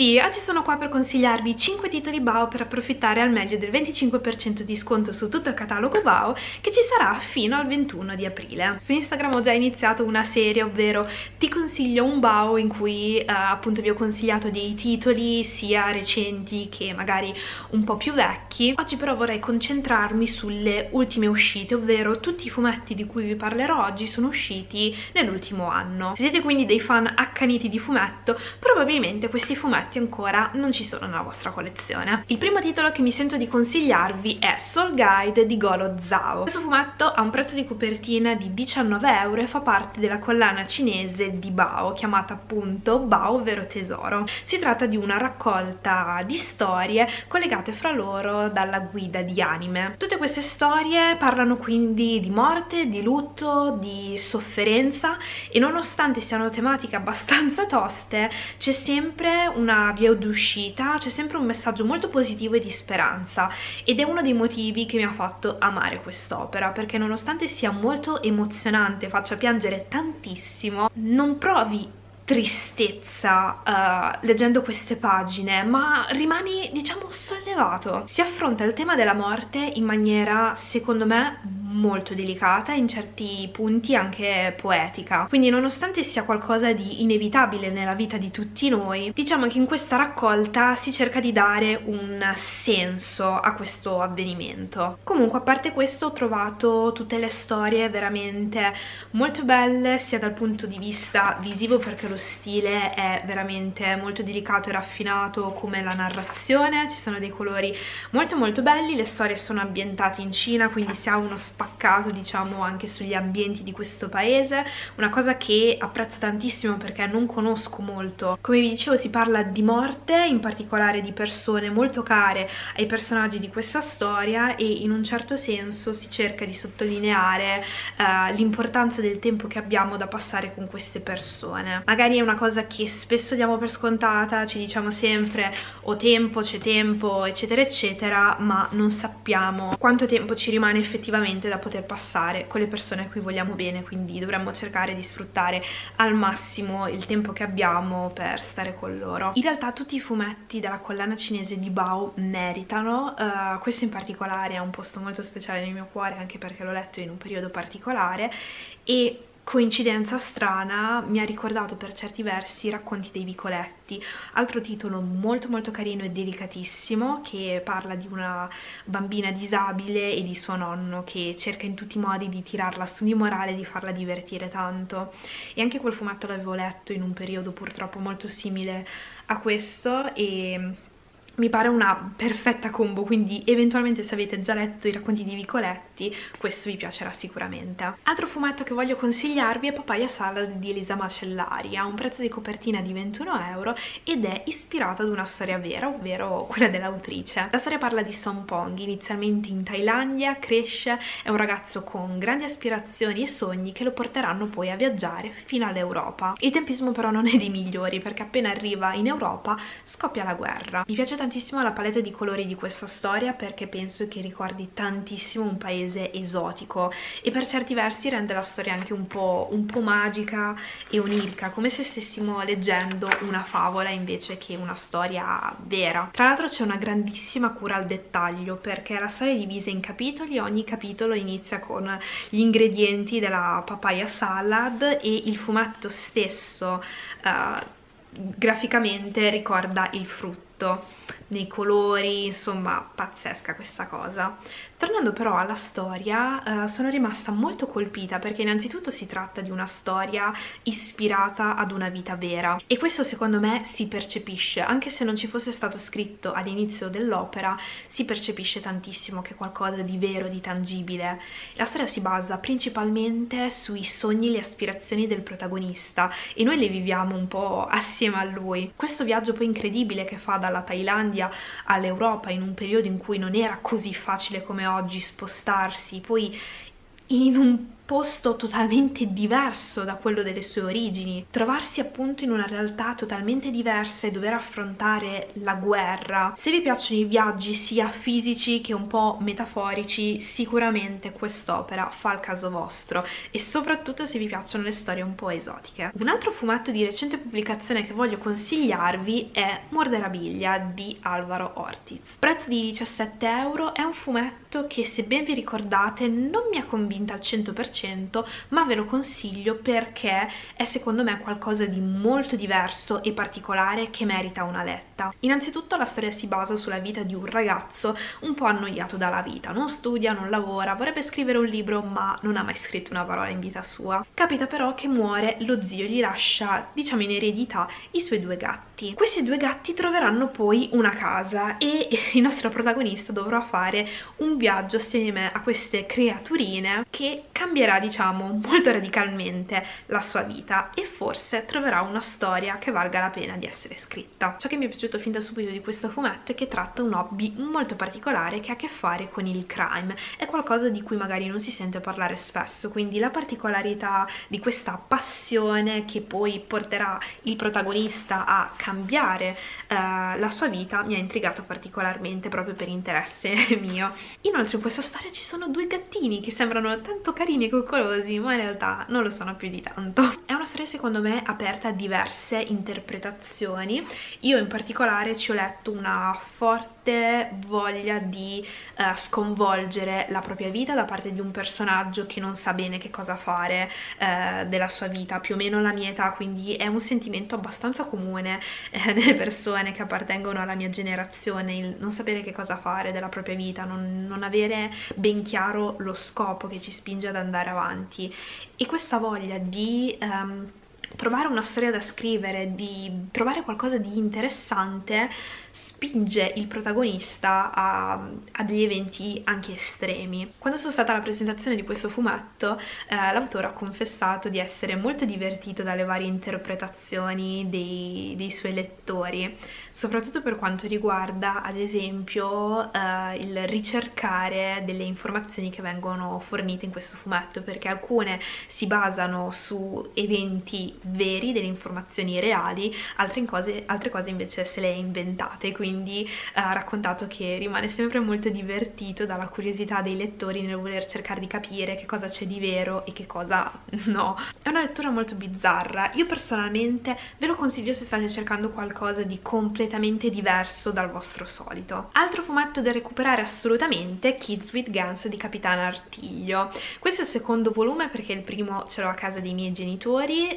tutti, oggi sono qua per consigliarvi 5 titoli BAO per approfittare al meglio del 25% di sconto su tutto il catalogo BAO che ci sarà fino al 21 di aprile. Su Instagram ho già iniziato una serie, ovvero ti consiglio un BAO, in cui appunto vi ho consigliato dei titoli sia recenti che magari un po' più vecchi. Oggi però vorrei concentrarmi sulle ultime uscite, ovvero tutti i fumetti di cui vi parlerò oggi sono usciti nell'ultimo anno. Se siete quindi dei fan accaniti di fumetto, probabilmente questi fumetti ancora non ci sono nella vostra collezione. Il primo titolo che mi sento di consigliarvi è Soul Guide di Golo Zhao. Questo fumetto ha un prezzo di copertina di 19 € e fa parte della collana cinese di BAO, chiamata appunto BAO, ovvero tesoro. Si tratta di una raccolta di storie collegate fra loro dalla guida di anime. Tutte queste storie parlano quindi di morte, di lutto, di sofferenza, e nonostante siano tematiche abbastanza toste, c'è sempre una via d'uscita, c'è sempre un messaggio molto positivo e di speranza, ed è uno dei motivi che mi ha fatto amare quest'opera, perché nonostante sia molto emozionante, faccia piangere tantissimo, non provi tristezza leggendo queste pagine, ma rimani, diciamo, sollevato. Si affronta il tema della morte in maniera, secondo me, molto delicata, in certi punti anche poetica, quindi nonostante sia qualcosa di inevitabile nella vita di tutti noi, diciamo che in questa raccolta si cerca di dare un senso a questo avvenimento. Comunque, a parte questo, ho trovato tutte le storie veramente molto belle, sia dal punto di vista visivo, perché lo stile è veramente molto delicato e raffinato, come la narrazione, ci sono dei colori molto molto belli, le storie sono ambientate in Cina, quindi si ha uno spaccato, diciamo, anche sugli ambienti di questo paese, una cosa che apprezzo tantissimo perché non conosco molto. Come vi dicevo, si parla di morte, in particolare di persone molto care ai personaggi di questa storia, e in un certo senso si cerca di sottolineare l'importanza del tempo che abbiamo da passare con queste persone. Magari è una cosa che spesso diamo per scontata, ci diciamo sempre "ho tempo, c'è tempo", eccetera eccetera, ma non sappiamo quanto tempo ci rimane effettivamente da poter passare con le persone a cui vogliamo bene, quindi dovremmo cercare di sfruttare al massimo il tempo che abbiamo per stare con loro. In realtà tutti i fumetti della collana cinese di BAO meritano, questo in particolare ha un posto molto speciale nel mio cuore, anche perché l'ho letto in un periodo particolare, e coincidenza strana, mi ha ricordato per certi versi Racconti dei Vicoletti, altro titolo molto molto carino e delicatissimo, che parla di una bambina disabile e di suo nonno che cerca in tutti i modi di tirarla su di morale, di farla divertire tanto. E anche quel fumetto l'avevo letto in un periodo purtroppo molto simile a questo, e mi pare una perfetta combo, quindi eventualmente, se avete già letto i Racconti di Vicoletti, questo vi piacerà sicuramente. Altro fumetto che voglio consigliarvi è Papaya Salad di Elisa Macellari. Ha un prezzo di copertina di 21 € ed è ispirato ad una storia vera, ovvero quella dell'autrice. La storia parla di Son Pong, inizialmente in Thailandia, cresce, è un ragazzo con grandi aspirazioni e sogni che lo porteranno poi a viaggiare fino all'Europa. Il tempismo però non è dei migliori, perché appena arriva in Europa scoppia la guerra. Mi piace tantissimo la palette di colori di questa storia, perché penso che ricordi tantissimo un paese esotico, e per certi versi rende la storia anche un po' magica e onirica, come se stessimo leggendo una favola invece che una storia vera. Tra l'altro c'è una grandissima cura al dettaglio, perché la storia è divisa in capitoli, ogni capitolo inizia con gli ingredienti della papaya salad, e il fumetto stesso graficamente ricorda il frutto nei colori, insomma pazzesca questa cosa. Tornando però alla storia, sono rimasta molto colpita, perché innanzitutto si tratta di una storia ispirata ad una vita vera, e questo secondo me si percepisce, anche se non ci fosse stato scritto all'inizio dell'opera, si percepisce tantissimo che è qualcosa di vero, di tangibile. La storia si basa principalmente sui sogni e le aspirazioni del protagonista, e noi le viviamo un po' assieme a lui. Questo viaggio poi incredibile che fa dalla Thailandia all'Europa, in un periodo in cui non era così facile come oggi spostarsi, poi in un posto totalmente diverso da quello delle sue origini, trovarsi appunto in una realtà totalmente diversa e dover affrontare la guerra. Se vi piacciono i viaggi sia fisici che un po' metaforici, sicuramente quest'opera fa il caso vostro, e soprattutto se vi piacciono le storie un po' esotiche. Un altro fumetto di recente pubblicazione che voglio consigliarvi è Murderabilia di Alvaro Ortiz. Prezzo di 17 euro, è un fumetto che, se ben vi ricordate, non mi ha convinta al 100%, ma ve lo consiglio perché è secondo me qualcosa di molto diverso e particolare che merita una letta. Innanzitutto la storia si basa sulla vita di un ragazzo un po' annoiato dalla vita, non studia, non lavora, vorrebbe scrivere un libro ma non ha mai scritto una parola in vita sua. Capita però che muore lo zio e gli lascia, diciamo, in eredità i suoi due gatti. Questi due gatti troveranno poi una casa e il nostro protagonista dovrà fare un viaggio assieme a queste creaturine che cambierà, diciamo, molto radicalmente la sua vita, e forse troverà una storia che valga la pena di essere scritta. Ciò che mi è piaciuto fin da subito di questo fumetto è che tratta un hobby molto particolare che ha a che fare con il crime. È qualcosa di cui magari non si sente parlare spesso, quindi la particolarità di questa passione che poi porterà il protagonista a cambiare la sua vita mi ha intrigato particolarmente, proprio per interesse mio. Inoltre in questa storia ci sono due gattini che sembrano tanto carini e coccolosi, ma in realtà non lo sono più di tanto. È una storia secondo me aperta a diverse interpretazioni. Io in particolare ci ho letto una forte voglia di sconvolgere la propria vita da parte di un personaggio che non sa bene che cosa fare della sua vita, più o meno la mia età, quindi è un sentimento abbastanza comune nelle persone che appartengono alla mia generazione, il non sapere che cosa fare della propria vita, non avere ben chiaro lo scopo che ci spinge ad andare avanti. E questa voglia di trovare una storia da scrivere, di trovare qualcosa di interessante, spinge il protagonista a degli eventi anche estremi. Quando sono stata alla presentazione di questo fumetto, l'autore ha confessato di essere molto divertito dalle varie interpretazioni dei suoi lettori, soprattutto per quanto riguarda ad esempio il ricercare delle informazioni che vengono fornite in questo fumetto, perché alcune si basano su eventi veri, delle informazioni reali, altre cose invece se le è inventate. Quindi ha raccontato che rimane sempre molto divertito dalla curiosità dei lettori nel voler cercare di capire che cosa c'è di vero e che cosa no. È una lettura molto bizzarra. Io personalmente ve lo consiglio se state cercando qualcosa di completamente diverso dal vostro solito. Altro fumetto da recuperare assolutamente, Kids with Guns di Capitan Artiglio. Questo è il secondo volume, perché il primo ce l'ho a casa dei miei genitori.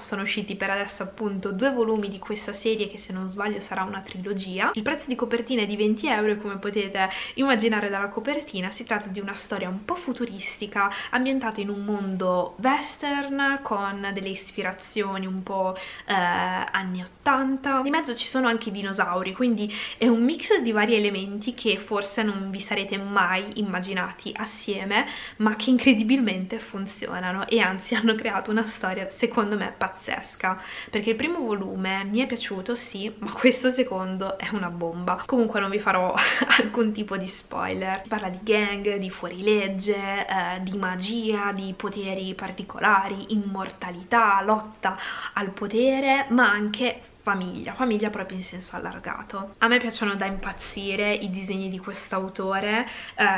Sono usciti per adesso appunto 2 volumi di questa serie che, se non sbaglio, sarà una trilogia. Il prezzo di copertina è di 20 euro, e come potete immaginare dalla copertina si tratta di una storia un po' futuristica ambientata in un mondo western con delle ispirazioni un po' anni 80. Di mezzo ci sono anche i dinosauri, quindi è un mix di vari elementi che forse non vi sarete mai immaginati assieme, ma che incredibilmente funzionano e anzi hanno creato una storia secondo me pazzesca, perché il primo volume mi è piaciuto sì, ma questo secondo è una bomba. Comunque non vi farò alcun tipo di spoiler. Si parla di gang, di fuorilegge, di magia, di poteri particolari, immortalità, lotta al potere, ma anche famiglia proprio in senso allargato. A me piacciono da impazzire i disegni di quest'autore.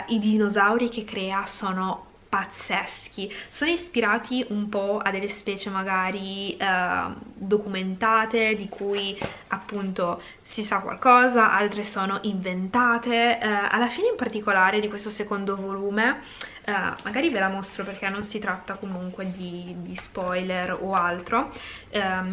I dinosauri che crea sono pazzeschi, sono ispirati un po' a delle specie magari documentate di cui appunto si sa qualcosa, altre sono inventate. Alla fine in particolare di questo secondo volume, magari ve la mostro perché non si tratta comunque di spoiler o altro,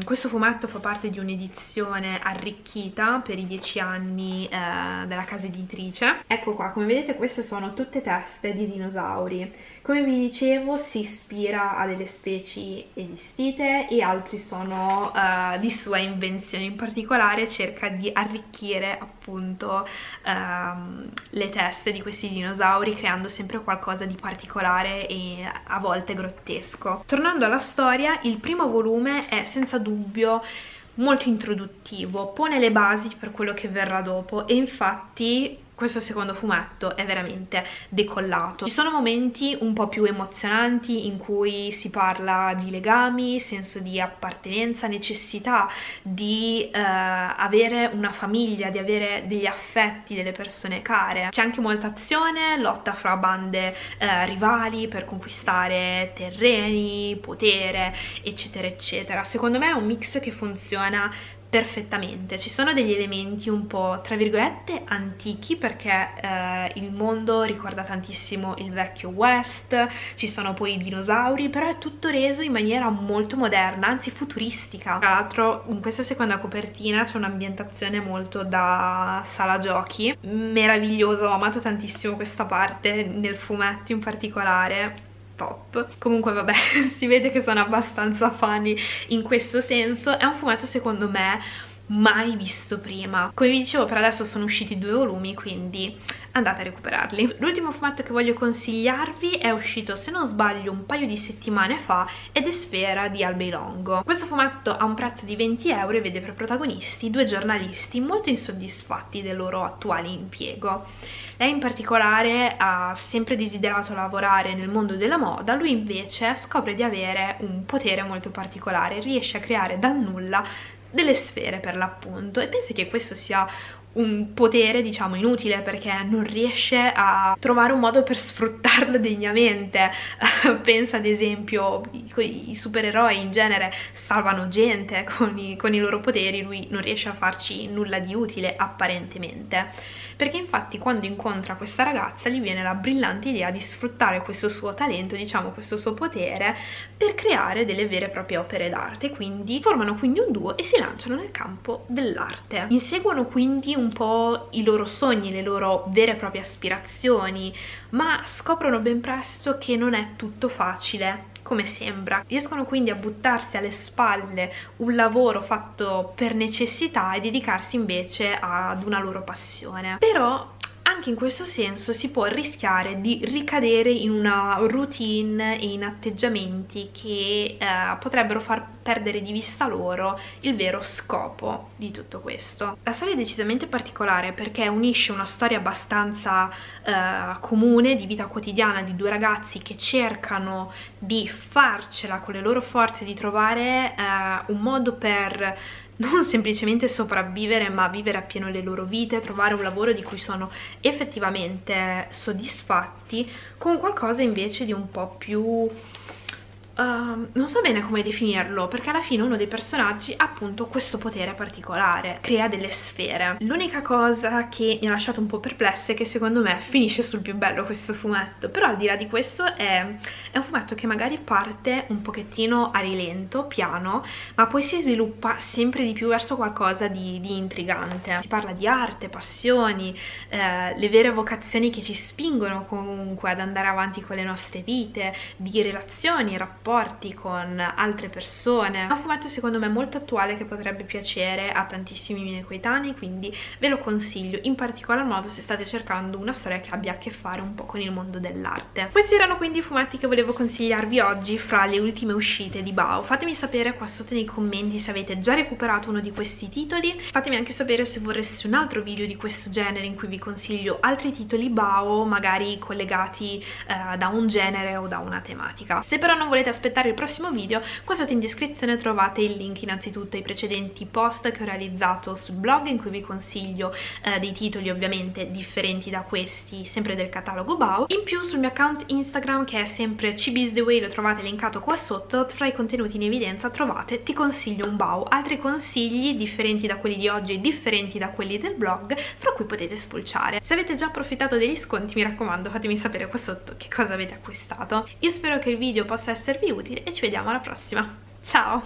questo fumetto fa parte di un'edizione arricchita per i 10 anni della casa editrice. Ecco qua, come vedete queste sono tutte teste di dinosauri. Come vi dicevo, si ispira a delle specie esistite e altri sono di sua invenzione. In particolare cerca di arricchire appunto le teste di questi dinosauri, creando sempre qualcosa di particolare e a volte grottesco. Tornando alla storia, il primo volume è senza dubbio molto introduttivo, pone le basi per quello che verrà dopo, e infatti questo secondo fumetto è veramente decollato. Ci sono momenti un po' più emozionanti in cui si parla di legami, senso di appartenenza, necessità di avere una famiglia, di avere degli affetti, delle persone care. C'è anche molta azione, lotta fra bande rivali per conquistare terreni, potere, eccetera eccetera. Secondo me è un mix che funziona perfettamente. Ci sono degli elementi un po' tra virgolette antichi, perché il mondo ricorda tantissimo il vecchio West, ci sono poi i dinosauri, però è tutto reso in maniera molto moderna, anzi futuristica. Tra l'altro in questa seconda copertina c'è un'ambientazione molto da sala giochi, meraviglioso, ho amato tantissimo questa parte, nel fumetto in particolare. Top. Comunque vabbè, si vede che sono abbastanza funny in questo senso. È un fumetto secondo me mai visto prima. Come vi dicevo, per adesso sono usciti 2 volumi, quindi andate a recuperarli. L'ultimo fumetto che voglio consigliarvi è uscito, se non sbaglio, un paio di settimane fa, ed è Sfera di AlbHey Longo. Questo fumetto ha un prezzo di 20 € e vede per protagonisti 2 giornalisti molto insoddisfatti del loro attuale impiego. Lei in particolare ha sempre desiderato lavorare nel mondo della moda, lui invece scopre di avere un potere molto particolare, riesce a creare dal nulla delle sfere per l'appunto, e pensi che questo sia un potere, diciamo, inutile, perché non riesce a trovare un modo per sfruttarlo degnamente. Pensa ad esempio i supereroi in genere salvano gente con i loro poteri, lui non riesce a farci nulla di utile apparentemente, perché infatti quando incontra questa ragazza gli viene la brillante idea di sfruttare questo suo talento, diciamo questo suo potere, per creare delle vere e proprie opere d'arte. Quindi formano un duo e si lanciano nel campo dell'arte, inseguono quindi un po' i loro sogni, le loro vere e proprie aspirazioni, ma scoprono ben presto che non è tutto facile come sembra. Riescono quindi a buttarsi alle spalle un lavoro fatto per necessità e dedicarsi invece ad una loro passione. Però anche in questo senso si può rischiare di ricadere in una routine e in atteggiamenti che potrebbero far perdere di vista loro il vero scopo di tutto questo. La storia è decisamente particolare, perché unisce una storia abbastanza comune di vita quotidiana di 2 ragazzi che cercano di farcela con le loro forze, di trovare un modo per non semplicemente sopravvivere, ma vivere appieno le loro vite, trovare un lavoro di cui sono effettivamente soddisfatti, con qualcosa invece di un po' più non so bene come definirlo, perché alla fine uno dei personaggi ha appunto questo potere particolare, crea delle sfere. L'unica cosa che mi ha lasciato un po' perplessa è che secondo me finisce sul più bello questo fumetto, però al di là di questo è un fumetto che magari parte un pochettino a rilento, piano, ma poi si sviluppa sempre di più verso qualcosa di intrigante. Si parla di arte, passioni, le vere vocazioni che ci spingono comunque ad andare avanti con le nostre vite, di relazioni, rapporti con altre persone. È un fumetto secondo me molto attuale che potrebbe piacere a tantissimi miei coetanei, quindi ve lo consiglio in particolar modo se state cercando una storia che abbia a che fare un po' con il mondo dell'arte. Questi erano quindi i fumetti che volevo consigliarvi oggi fra le ultime uscite di Bao. Fatemi sapere qua sotto nei commenti se avete già recuperato uno di questi titoli, fatemi anche sapere se vorreste un altro video di questo genere in cui vi consiglio altri titoli Bao, magari collegati da un genere o da una tematica. Se però non volete aspettare il prossimo video, qua sotto in descrizione trovate il link innanzitutto ai precedenti post che ho realizzato sul blog, in cui vi consiglio dei titoli ovviamente differenti da questi, sempre del catalogo Bao. In più sul mio account Instagram, che è sempre Chibiistheway, lo trovate linkato qua sotto. Tra i contenuti in evidenza trovate Ti consiglio un Bao, altri consigli differenti da quelli di oggi e differenti da quelli del blog, fra cui potete spulciare. Se avete già approfittato degli sconti, mi raccomando fatemi sapere qua sotto che cosa avete acquistato. Io spero che il video possa esservi utile e ci vediamo alla prossima. Ciao!